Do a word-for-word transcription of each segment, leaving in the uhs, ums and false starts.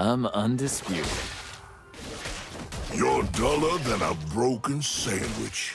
I'm undisputed. You're duller than a broken sandwich.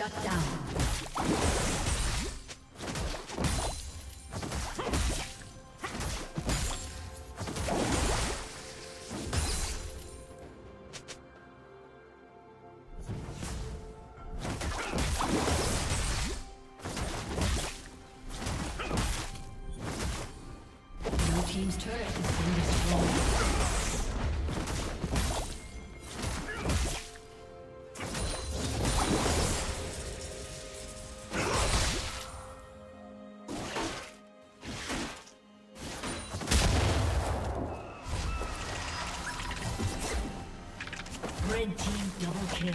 Shut down. Red team double kill.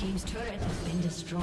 Team's turret has been destroyed.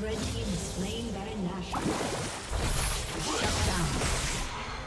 Red team is slain Baron Nashor. Shut down.